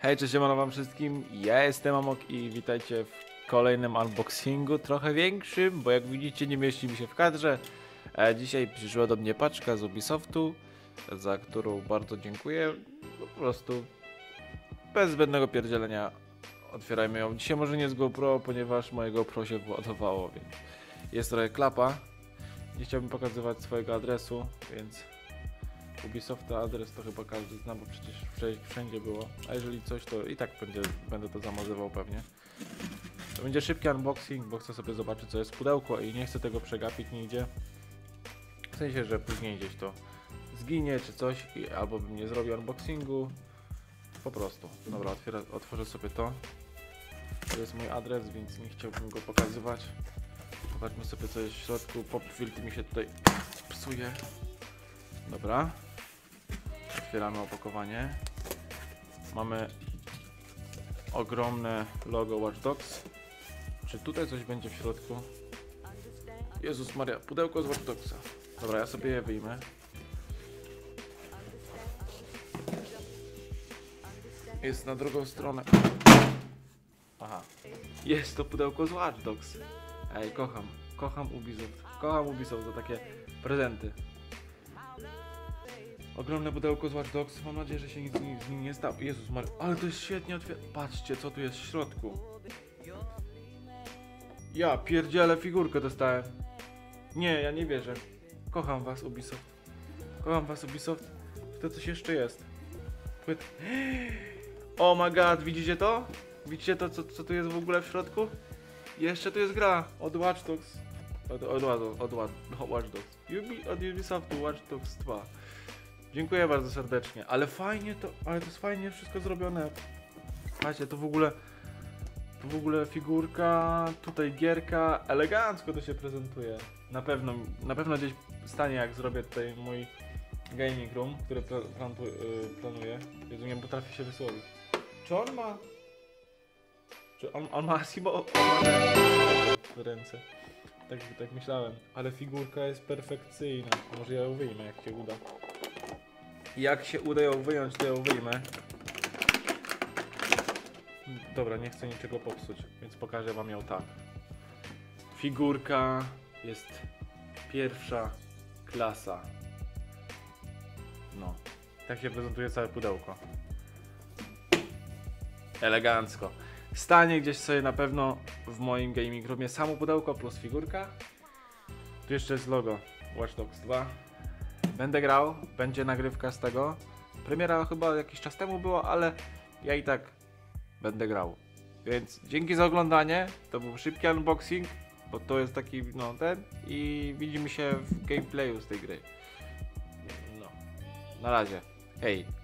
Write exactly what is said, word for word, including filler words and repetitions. Hej, cześć, siemano wam wszystkim, ja jestem Amok i witajcie w kolejnym unboxingu, trochę większym, bo jak widzicie nie mieści mi się w kadrze. E, dzisiaj przyszła do mnie paczka z Ubisoftu, za którą bardzo dziękuję, po prostu bez zbędnego pierdzielenia otwierajmy ją. Dzisiaj może nie z GoPro, ponieważ moje GoPro się wyładowało, więc jest trochę klapa. Nie chciałbym pokazywać swojego adresu, więc Ubisoft adres to chyba każdy zna, bo przecież wszędzie było, a jeżeli coś, to i tak będzie, będę to zamazywał pewnie. To będzie szybki unboxing, bo chcę sobie zobaczyć, co jest pudełko i nie chcę tego przegapić nigdzie. W sensie, że później gdzieś to zginie czy coś, i albo bym nie zrobił unboxingu. Po prostu. Dobra, otwieram, otworzę sobie to. To jest mój adres, więc nie chciałbym go pokazywać. Zobaczmy sobie, co jest w środku. Pop filtr mi się tutaj psuje. Dobra. Otwieramy opakowanie. Mamy ogromne logo Watch Dogs. Czy tutaj coś będzie w środku? Jezus Maria, pudełko z Watch Dogsa. Dobra, ja sobie je wyjmę. Jest na drugą stronę. Aha. Jest to pudełko z Watch Dogs. Ej, kocham. Kocham Ubisoft. Kocham Ubisoft za takie prezenty. Ogromne pudełko z Watch Dogs. Mam nadzieję, że się nic z nim nie stało. Jezus Maria, ale to jest świetnie otwierane. Patrzcie, co tu jest w środku. Ja pierdzielę, figurkę dostałem. Nie, ja nie wierzę. Kocham was, Ubisoft. Kocham was, Ubisoft. To coś jeszcze jest. Płyt. Oh my god, widzicie to? Widzicie to, co, co tu jest w ogóle w środku? Jeszcze tu jest gra od Watch Dogs. Od, od, od, od, od Watch Dogs. Ubi, od Ubisoftu Watch Dogs dwa. Dziękuję bardzo serdecznie, ale fajnie to, ale to jest fajnie wszystko zrobione. Patrzcie, to w ogóle, to w ogóle figurka, tutaj gierka, elegancko to się prezentuje. Na pewno, na pewno gdzieś stanie, jak zrobię tutaj mój gaming room, który plan, plan, planuję. Jezu, nie potrafię się wysłowić. Czy on ma, czy on, on ma chyba w ręce? Tak, tak myślałem, ale figurka jest perfekcyjna. Może ja ją wyjmę, jak się uda. Jak się uda ją wyjąć, to ją wyjmę. Dobra, nie chcę niczego popsuć, więc pokażę wam ją tak. Figurka jest pierwsza klasa. No, tak się prezentuje całe pudełko. Elegancko. Stanie gdzieś sobie na pewno w moim gaming roomie samo pudełko plus figurka. Tu jeszcze jest logo Watch Dogs dwa. Będę grał, będzie nagrywka z tego. Premiera chyba jakiś czas temu była, ale ja i tak będę grał. Więc dzięki za oglądanie. To był szybki unboxing, bo to jest taki, no, ten. I widzimy się w gameplayu z tej gry. No. Na razie. Hej.